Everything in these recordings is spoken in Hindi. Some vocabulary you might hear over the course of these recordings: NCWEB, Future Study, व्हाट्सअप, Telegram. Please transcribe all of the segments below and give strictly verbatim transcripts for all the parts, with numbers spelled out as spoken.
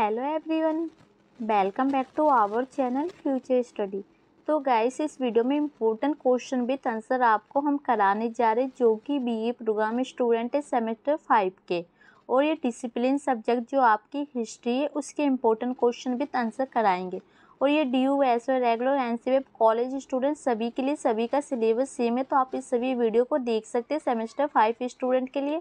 Hello everyone, welcome back to our channel future study. तो गाइस, इस वीडियो में इम्पोर्टेंट क्वेश्चन विद आंसर आपको हम कराने जा रहे जो कि बीए प्रोग्राम स्टूडेंट है सेमेस्टर फाइव के, और ये डिसिप्लिन सब्जेक्ट जो आपकी हिस्ट्री है उसके इम्पोर्टेंट क्वेश्चन विद आंसर कराएंगे। और ये D U S O regular NCWEB college student सभी के लिए, सभी का सिलेबस सेम है, तो आप इस सभी वीडियो को देख सकते हैं सेमेस्टर फाइव स्टूडेंट के लिए।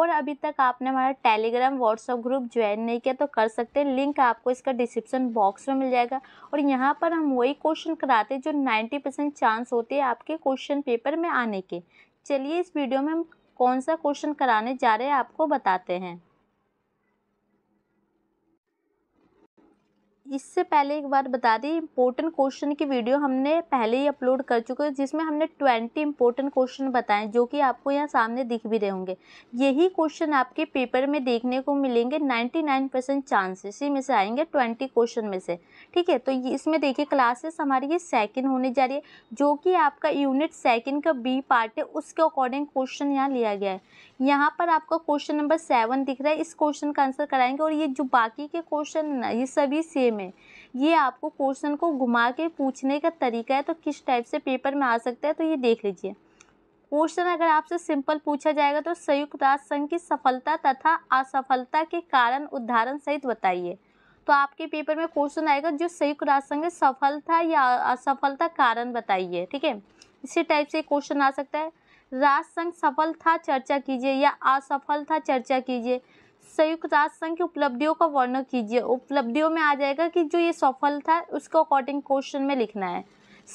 और अभी तक आपने हमारा टेलीग्राम व्हाट्सअप ग्रुप ज्वाइन नहीं किया तो कर सकते हैं, लिंक आपको इसका डिस्क्रिप्शन बॉक्स में मिल जाएगा। और यहाँ पर हम वही क्वेश्चन कराते हैं जो नब्बे परसेंट चांस होते हैं आपके क्वेश्चन पेपर में आने के। चलिए इस वीडियो में हम कौन सा क्वेश्चन कराने जा रहे हैं आपको बताते हैं। इससे पहले एक बार बता दें, इम्पोर्टेंट क्वेश्चन की वीडियो हमने पहले ही अपलोड कर चुके हैं जिसमें हमने ट्वेंटी इम्पोर्टेंट क्वेश्चन बताएं जो कि आपको यहाँ सामने दिख भी रहे होंगे। यही क्वेश्चन आपके पेपर में देखने को मिलेंगे, निन्यानवे परसेंट चांस इसी में से आएंगे ट्वेंटी क्वेश्चन में से। ठीक है, तो इसमें देखिए क्लासेस हमारी ये सेकेंड होने जा रही है जो कि आपका यूनिट सेकेंड का बी पार्ट है, उसके अकॉर्डिंग क्वेश्चन यहाँ लिया गया है। यहाँ पर आपका क्वेश्चन नंबर सेवन दिख रहा है, इस क्वेश्चन का आंसर कराएंगे। और ये जो बाकी के क्वेश्चन ये सभी सेम है। ये आपको क्वेश्चन को घुमा के पूछने का तरीका है, तो किस टाइप से पेपर में आ सकता है तो ये देख लीजिए। क्वेश्चन अगर आपसे सिंपल पूछा जाएगा तो संयुक्त राष्ट्र संघ की सफलता तथा असफलता के कारण उदाहरण सहित बताइए, तो आपके पेपर में क्वेश्चन आएगा जो संयुक्त राष्ट्र संघ सफलता या असफलता कारण बताइए। ठीक है, इसी टाइप से क्वेश्चन आ सकता है। राष्ट्र संघ सफल था चर्चा कीजिए या असफल था चर्चा कीजिए। संयुक्त राष्ट्र संघ की उपलब्धियों का वर्णन कीजिए, उपलब्धियों में आ जाएगा कि जो ये सफल था उसको अकॉर्डिंग क्वेश्चन में लिखना है।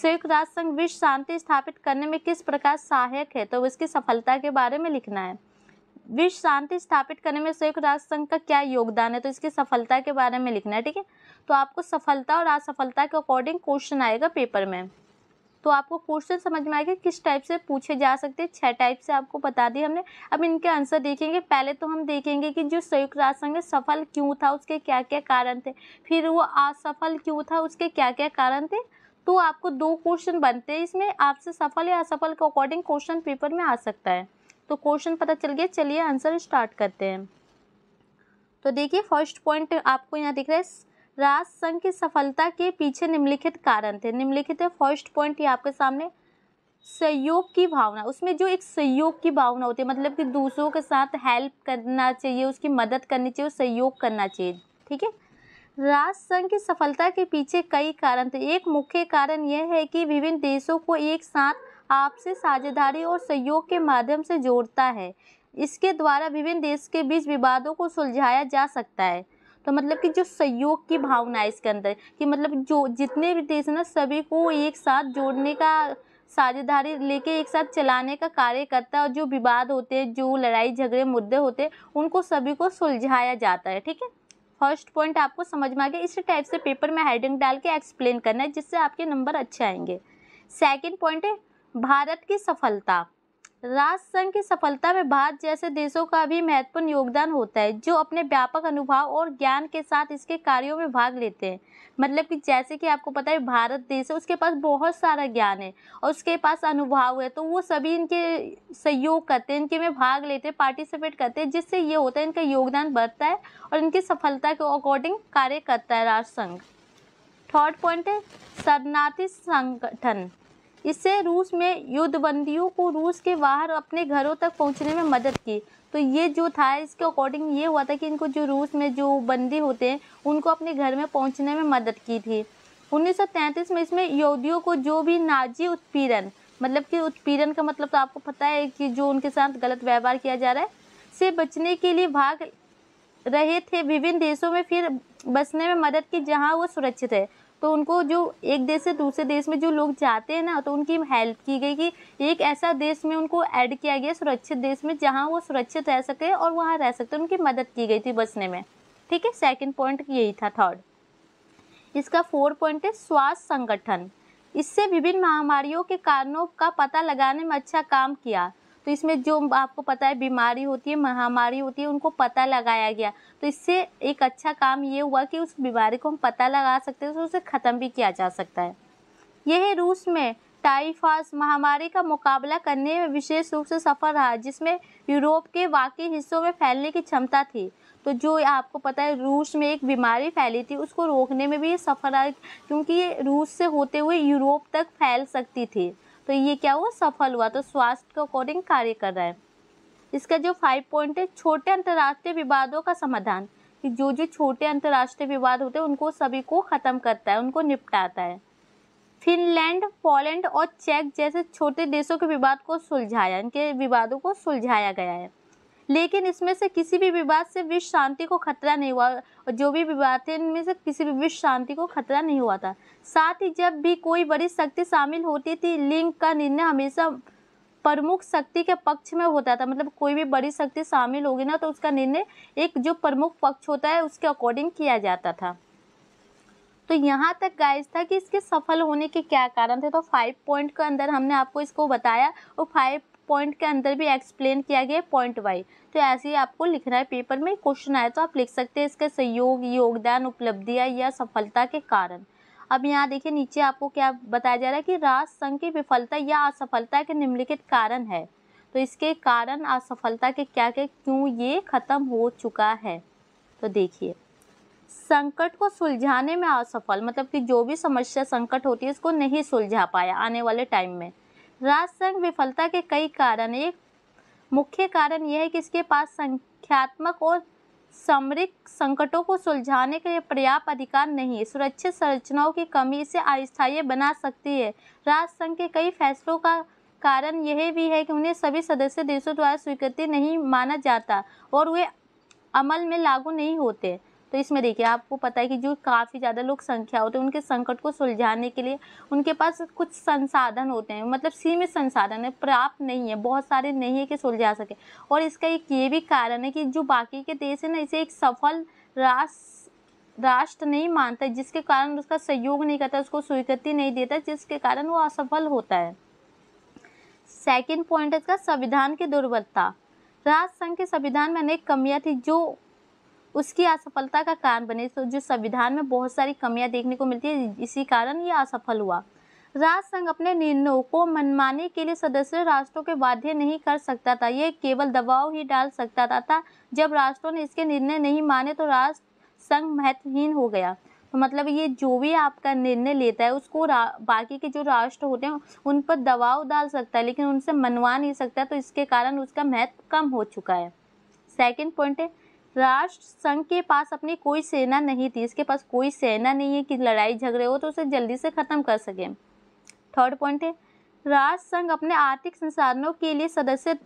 संयुक्त राष्ट्र संघ विश्व शांति स्थापित करने में किस प्रकार सहायक है, तो उसकी सफलता के बारे में लिखना है। विश्व शांति स्थापित करने में संयुक्त राष्ट्र संघ का क्या योगदान है, तो इसकी सफलता के बारे में लिखना है। ठीक है, तो आपको सफलता और असफलता के अकॉर्डिंग क्वेश्चन आएगा पेपर में, तो आपको क्वेश्चन समझ में आएगा किस टाइप से पूछे जा सकते हैं। छह टाइप से आपको बता दिए हमने, अब इनके आंसर देखेंगे। पहले तो हम देखेंगे कि जो संयुक्त राष्ट्र संघ सफल क्यों था उसके क्या क्या कारण थे, फिर वो असफल क्यों था उसके क्या क्या कारण थे। तो आपको दो क्वेश्चन बनते हैं इसमें, आपसे सफल या असफल के अकॉर्डिंग क्वेश्चन पेपर में आ सकता है। तो क्वेश्चन पता चल गया, चलिए आंसर स्टार्ट करते हैं। तो देखिए फर्स्ट पॉइंट आपको यहाँ दिख रहा है, राष्ट्र संघ की सफलता के पीछे निम्नलिखित कारण थे। निम्नलिखित है फर्स्ट पॉइंट, ये आपके सामने सहयोग की भावना। उसमें जो एक सहयोग की भावना होती है, मतलब कि दूसरों के साथ हेल्प करना चाहिए, उसकी मदद करनी चाहिए और सहयोग करना चाहिए। ठीक है, राष्ट्र संघ की सफलता के पीछे कई कारण थे। एक मुख्य कारण यह है कि विभिन्न देशों को एक साथ आपसी साझेदारी और सहयोग के माध्यम से जोड़ता है। इसके द्वारा विभिन्न देश के बीच विवादों को सुलझाया जा सकता है। तो मतलब कि जो सहयोग की भावना है इसके अंदर, कि मतलब जो जितने भी देश ना सभी को एक साथ जोड़ने का, साझेदारी लेके एक साथ चलाने का कार्य करता है। और जो विवाद होते हैं, जो लड़ाई झगड़े मुद्दे होते हैं, उनको सभी को सुलझाया जाता है। ठीक है, फर्स्ट पॉइंट आपको समझ में आ गया। इसी टाइप से पेपर में हेडिंग डाल के एक्सप्लेन करना है जिससे आपके नंबर अच्छे आएंगे। सेकेंड पॉइंट है भारत की सफलता। राष्ट्र संघ की सफलता में भारत जैसे देशों का भी महत्वपूर्ण योगदान होता है जो अपने व्यापक अनुभव और ज्ञान के साथ इसके कार्यों में भाग लेते हैं। मतलब कि जैसे कि आपको पता है भारत देश है, उसके पास बहुत सारा ज्ञान है और उसके पास अनुभव है, तो वो सभी इनके सहयोग करते हैं, इनके में भाग लेते हैं, पार्टिसिपेट करते हैं, जिससे ये होता है इनका योगदान बढ़ता है और इनकी सफलता के अकॉर्डिंग कार्य करता है राष्ट्र संघ। थर्ड पॉइंट है शरणार्थी संगठन। इससे रूस में युद्धबंदियों को रूस के बाहर अपने घरों तक पहुंचने में मदद की। तो ये जो था इसके अकॉर्डिंग ये हुआ था कि इनको जो रूस में जो बंदी होते हैं उनको अपने घर में पहुंचने में मदद की थी। उन्नीस सौ तैंतीस में इसमें यहूदियों को जो भी नाजी उत्पीड़न, मतलब कि उत्पीड़न का मतलब तो आपको पता है कि जो उनके साथ गलत व्यवहार किया जा रहा है, से बचने के लिए भाग रहे थे विभिन्न देशों में फिर बसने में मदद की जहाँ वो सुरक्षित है। तो उनको जो एक देश से दूसरे देश में जो लोग जाते हैं ना, तो उनकी हेल्प की गई कि एक ऐसा देश में उनको ऐड किया गया सुरक्षित देश में जहां वो सुरक्षित रह सके और वहां रह सकते, उनकी मदद की गई थी बसने में। ठीक है, सेकंड पॉइंट यही था। थर्ड इसका फोर पॉइंट है स्वास्थ्य संगठन। इससे विभिन्न महामारियों के कारणों का पता लगाने में अच्छा काम किया। तो इसमें जो आपको पता है बीमारी होती है, महामारी होती है, उनको पता लगाया गया। तो इससे एक अच्छा काम ये हुआ कि उस बीमारी को हम पता लगा सकते हैं, तो उसे ख़त्म भी किया जा सकता है। यह है रूस में टाइफास महामारी का मुकाबला करने में विशेष रूप से सफल रहा, जिसमें यूरोप के बाकी हिस्सों में फैलने की क्षमता थी। तो जो आपको पता है रूस में एक बीमारी फैली थी उसको रोकने में भी ये सफल रहा, क्योंकि ये रूस से होते हुए यूरोप तक फैल सकती थी। तो ये क्या हुआ, सफल हुआ। तो स्वास्थ्य के अकॉर्डिंग कार्य कर रहा है। इसका जो फाइव पॉइंट है, छोटे अंतर्राष्ट्रीय विवादों का समाधान, कि जो जो छोटे अंतर्राष्ट्रीय विवाद होते हैं उनको सभी को ख़त्म करता है, उनको निपटाता है। फिनलैंड, पोलैंड और चेक जैसे छोटे देशों के विवाद को सुलझाया, इनके विवादों को सुलझाया गया है। लेकिन इसमें से किसी भी विवाद से विश्व शांति को खतरा नहीं हुआ, और जो भी विवाद थे इनमें से किसी भी विश्व शांति को खतरा नहीं हुआ था। साथ ही जब भी कोई बड़ी शक्ति शामिल होती थी, लिंग का निर्णय हमेशा प्रमुख शक्ति के पक्ष में होता था। मतलब कोई भी बड़ी शक्ति शामिल होगी ना, तो उसका निर्णय एक जो प्रमुख पक्ष होता है उसके अकॉर्डिंग किया जाता था। तो यहाँ तक गाइस था कि इसके सफल होने के क्या कारण थे। तो फाइव पॉइंट के अंदर हमने आपको इसको बताया, और फाइव पॉइंट के अंदर भी एक्सप्लेन किया गया पॉइंट वाइज। तो ऐसे ही आपको लिखना है, पेपर में क्वेश्चन आए तो आप लिख सकते हैं इसके सहयोग, योगदान, उपलब्धियाँ या सफलता के कारण। अब यहाँ देखिए नीचे आपको क्या बताया जा रहा है कि राष्ट्र संघ की विफलता या असफलता के निम्नलिखित कारण है। तो इसके कारण असफलता के क्या क्या, क्यों ये खत्म हो चुका है। तो देखिए, संकट को सुलझाने में असफल, मतलब कि जो भी समस्या संकट होती है इसको नहीं सुलझा पाया आने वाले टाइम में। राष्ट्र संघ विफलता के कई कारण है। एक मुख्य कारण यह है कि इसके पास संख्यात्मक और सामरिक संकटों को सुलझाने के लिए पर्याप्त अधिकार नहीं है। सुरक्षित संरचनाओं की कमी इसे अस्थायी बना सकती है। राष्ट्र संघ के कई फैसलों का कारण यह भी है कि उन्हें सभी सदस्य देशों द्वारा स्वीकृति नहीं माना जाता और वे अमल में लागू नहीं होते। तो इसमें देखिए आपको पता है कि जो काफ़ी ज़्यादा लोग संख्या होते हैं उनके संकट को सुलझाने के लिए उनके पास कुछ संसाधन होते हैं, मतलब सीमित संसाधन है, पर्याप्त नहीं है, बहुत सारे नहीं है कि सुलझा सके। और इसका एक ये भी कारण है कि जो बाकी के देश है ना, इसे एक सफल राष्ट्र राष्ट्र नहीं मानता, जिसके कारण उसका सहयोग नहीं करता, उसको स्वीकृति नहीं देता, जिसके कारण वो असफल होता है। सेकेंड पॉइंट है इसका संविधान की दुर्बलता। राष्ट्र संघ के संविधान में अनेक कमियाँ थी जो उसकी असफलता का कारण बने। तो जो संविधान में बहुत सारी कमियां देखने को मिलती है, इसी कारण ये असफल हुआ। राष्ट्र संघ अपने निर्णयों को मनवाने के लिए सदस्य राष्ट्रों के बाध्य नहीं कर सकता था, यह केवल दबाव ही डाल सकता था। जब राष्ट्रों ने इसके निर्णय नहीं माने तो राष्ट्र संघ महत्वहीन हो गया। तो मतलब ये जो भी आपका निर्णय लेता है उसको बाकी के जो राष्ट्र होते हैं उन पर दबाव डाल सकता है, लेकिन उनसे मनवा नहीं सकता। तो इसके कारण उसका महत्व कम हो चुका है। सेकेंड पॉइंट है, राष्ट्र संघ के पास अपनी कोई सेना नहीं थी। इसके पास कोई सेना नहीं है कि लड़ाई झगड़े हो तो उसे जल्दी से ख़त्म कर सकें। थर्ड पॉइंट है, राष्ट्र संघ अपने आर्थिक संसाधनों के लिए सदस्य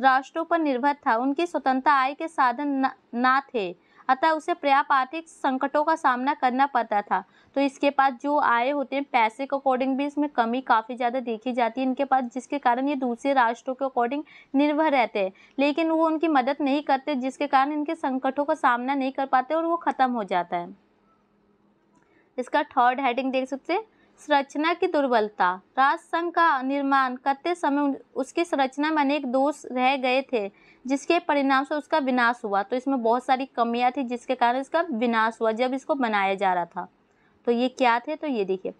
राष्ट्रों पर निर्भर था। उनकी स्वतंत्र आय के साधन न, ना थे, अतः उसे पर्याप्त आर्थिक संकटों का सामना करना पड़ता था। तो इसके पास जो आय होते हैं पैसे के अकॉर्डिंग भी इसमें कमी काफ़ी ज़्यादा देखी जाती है इनके पास, जिसके कारण ये दूसरे राष्ट्रों के अकॉर्डिंग निर्भर रहते हैं, लेकिन वो उनकी मदद नहीं करते, जिसके कारण इनके संकटों का सामना नहीं कर पाते और वो ख़त्म हो जाता है। इसका थर्ड हेडिंग देख सकते हैं, संरचना की दुर्बलता। राष्ट्र संघ का निर्माण करते समय उसकी संरचना में अनेक दोष रह गए थे, जिसके परिणाम से उसका विनाश हुआ। तो इसमें बहुत सारी कमियां थी जिसके कारण इसका विनाश हुआ जब इसको बनाया जा रहा था। तो ये क्या थे, तो ये देखिए,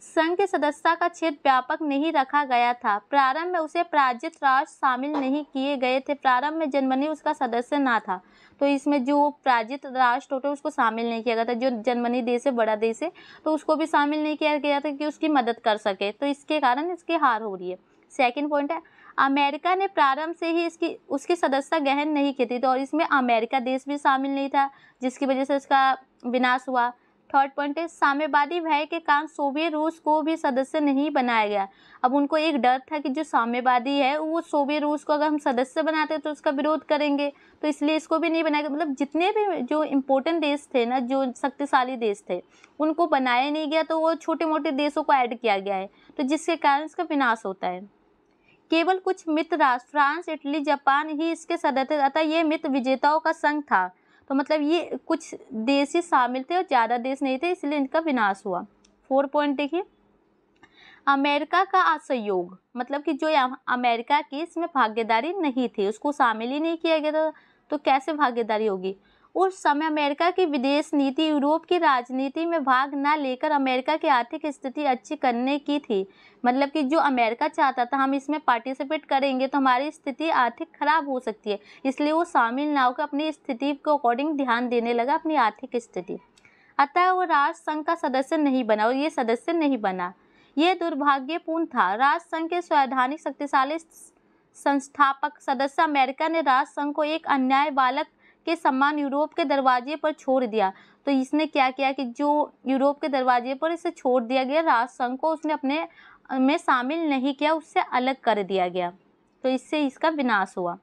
संघ की सदस्यता का क्षेत्र व्यापक नहीं रखा गया था। प्रारंभ में उसे पराजित राष्ट्र शामिल नहीं किए गए थे। प्रारंभ में जर्मनी उसका सदस्य ना था, तो इसमें जो पराजित राष्ट्र होते उसको शामिल नहीं किया गया था। जो जर्मनी देश है, बड़ा देश है, तो उसको भी शामिल नहीं किया गया था कि उसकी मदद कर सके। तो इसके कारण इसकी हार हो रही है। सेकेंड पॉइंट है, अमेरिका ने प्रारंभ से ही इसकी उसकी सदस्यता ग्रहण नहीं की थी, तो और इसमें अमेरिका देश भी शामिल नहीं था, जिसकी वजह से इसका विनाश हुआ। थर्ड पॉइंट है, साम्यवादी भय के कारण सोवियत रूस को भी सदस्य नहीं बनाया गया। अब उनको एक डर था कि जो साम्यवादी है वो सोवियत रूस को अगर हम सदस्य बनाते तो उसका विरोध करेंगे, तो इसलिए इसको भी नहीं बनाया गया। मतलब जितने भी जो इम्पोर्टेंट देश थे ना, जो शक्तिशाली देश थे, उनको बनाया नहीं गया, तो वो छोटे मोटे देशों को ऐड किया गया है, तो जिसके कारण इसका विनाश होता है। केवल कुछ मित्र राष्ट्र फ्रांस, इटली, जापान ही इसके सदस्य, अतः ये मित्र विजेताओं का संघ था। तो मतलब ये कुछ देश ही शामिल थे और ज़्यादा देश नहीं थे, इसलिए इनका विनाश हुआ। फोर पॉइंट देखिए, अमेरिका का असहयोग, मतलब कि जो अमेरिका की इसमें भागीदारी नहीं थी, उसको शामिल ही नहीं किया गया था, तो कैसे भागीदारी होगी। उस समय अमेरिका की विदेश नीति यूरोप की राजनीति में भाग न लेकर अमेरिका की आर्थिक स्थिति अच्छी करने की थी। मतलब कि जो अमेरिका चाहता था हम इसमें पार्टिसिपेट करेंगे तो हमारी स्थिति आर्थिक खराब हो सकती है, इसलिए वो शामिल ना होकर अपनी स्थिति के अकॉर्डिंग ध्यान देने लगा, अपनी आर्थिक स्थिति। अतः वो राष्ट्रसंघ का सदस्य नहीं बना और ये सदस्य नहीं बना। ये दुर्भाग्यपूर्ण था। राष्ट्रसंघ के संवैधानिक शक्तिशाली संस्थापक सदस्य अमेरिका ने राष्ट्रसंघ को एक अन्याय बालक के सम्मान यूरोप के दरवाजे पर छोड़ दिया। तो इसने क्या किया कि जो यूरोप के दरवाजे पर इसे छोड़ दिया गया, राष्ट्रसंघ को उसने अपने में शामिल नहीं किया, उससे अलग कर दिया गया, तो इससे इसका विनाश हुआ।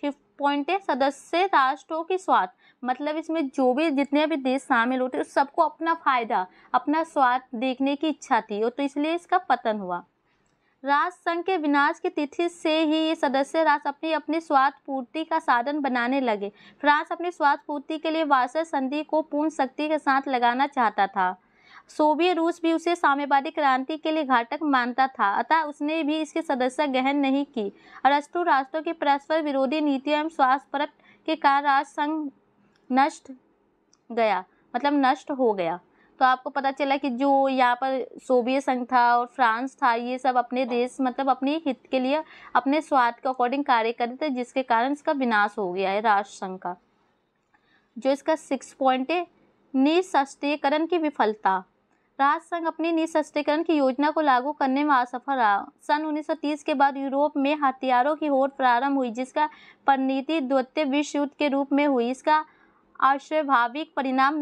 फिफ्थ पॉइंट है सदस्य राष्ट्रों की स्वार्थ। मतलब इसमें जो भी जितने भी देश शामिल होते उस सबको अपना फ़ायदा, अपना स्वार्थ देखने की इच्छा थी, तो इसलिए इसका पतन हुआ। राष्ट्रसंघ के विनाश की तिथि से ही ये सदस्य राष्ट्र अपनी अपनी स्वार्थ पूर्ति का साधन बनाने लगे। फ्रांस अपनी स्वार्थ पूर्ति के लिए वार्सय संधि को पूर्ण शक्ति के साथ लगाना चाहता था। सोवियत रूस भी उसे साम्यवादी क्रांति के लिए घातक मानता था, अतः उसने भी इसकी सदस्यता ग्रहण नहीं की। अरस्तु राष्ट्रों की परस्पर विरोधी नीतियों एवं स्वार्थ परक के कारण राष्ट्रसंघ नष्ट गया, मतलब नष्ट हो गया। तो आपको पता चला कि जो यहाँ पर सोवियत संघ था और फ्रांस था, ये सब अपने देश मतलब अपने हित के लिए अपने स्वार्थ के अकॉर्डिंग कार्य करते थे, जिसके कारण इसका विनाश हो गया है राष्ट्रसंघ का। जो इसका सिक्स पॉइंट है निःशस्त्रीकरण की विफलता। राष्ट्रसंघ अपनी निःशस्त्रीकरण की योजना को लागू करने में असफल रहा। सन उन्नीस सौ तीस के बाद यूरोप में हथियारों की होड़ प्रारंभ हुई, जिसका परिणति द्वितीय विश्व युद्ध के रूप में हुई। इसका अस्वाभाविक परिणाम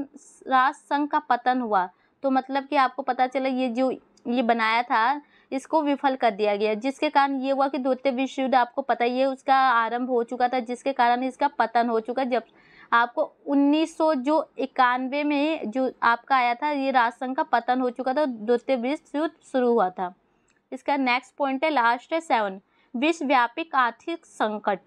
राष्ट्रसंघ का पतन हुआ। तो मतलब कि आपको पता चला ये जो ये बनाया था इसको विफल कर दिया गया, जिसके कारण ये हुआ कि द्वितीय विश्व युद्ध आपको पता ही है उसका आरंभ हो चुका था, जिसके कारण इसका पतन हो चुका। जब आपको उन्नीस सौ जो इक्यानवे में जो आपका आया था ये राष्ट्रसंघ का पतन हो चुका था, द्वितीय विश्व युद्ध शुरू हुआ था। इसका नेक्स्ट पॉइंट है लास्ट है सेवन विश्वव्यापी आर्थिक संकट।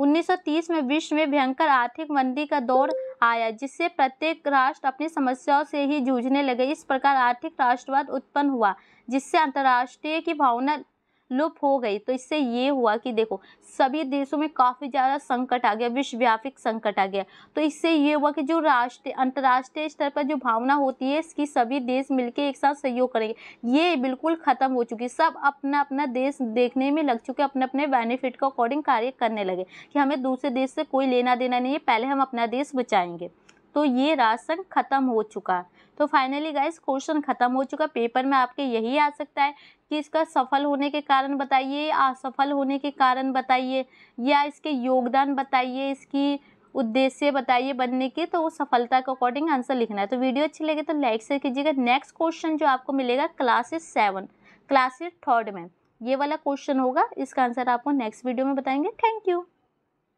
उन्नीस सौ तीस में विश्व में भयंकर आर्थिक मंदी का दौर आया, जिससे प्रत्येक राष्ट्र अपनी समस्याओं से ही जूझने लगे। इस प्रकार आर्थिक राष्ट्रवाद उत्पन्न हुआ, जिससे अंतर्राष्ट्रीय की भावना लुप्त हो गई। तो इससे ये हुआ कि देखो सभी देशों में काफ़ी ज़्यादा संकट आ गया, विश्वव्यापी संकट आ गया। तो इससे ये हुआ कि जो राष्ट्रीय अंतर्राष्ट्रीय स्तर पर जो भावना होती है इसकी सभी देश मिलकर एक साथ सहयोग करेंगे, ये बिल्कुल ख़त्म हो चुकी। सब अपना अपना देश देखने में लग चुके, अपने अपने बेनिफिट का अकॉर्डिंग कार्य करने लगे कि हमें दूसरे देश से कोई लेना देना नहीं है, पहले हम अपना देश बचाएंगे। तो ये राष्ट्रसंघ खत्म हो चुका। तो फाइनली गाइस क्वेश्चन खत्म हो चुका। पेपर में आपके यही आ सकता है कि इसका सफल होने के कारण बताइए, असफल होने के कारण बताइए, या इसके योगदान बताइए, इसकी उद्देश्य बताइए बनने की। तो सफलता के अकॉर्डिंग आंसर लिखना है। तो वीडियो अच्छी लगे तो लाइक शेयर कीजिएगा। नेक्स्ट क्वेश्चन जो आपको मिलेगा क्लासेस सेवन क्लासेस थर्ड में ये वाला क्वेश्चन होगा। इसका आंसर आपको नेक्स्ट वीडियो में बताएंगे। Thank you.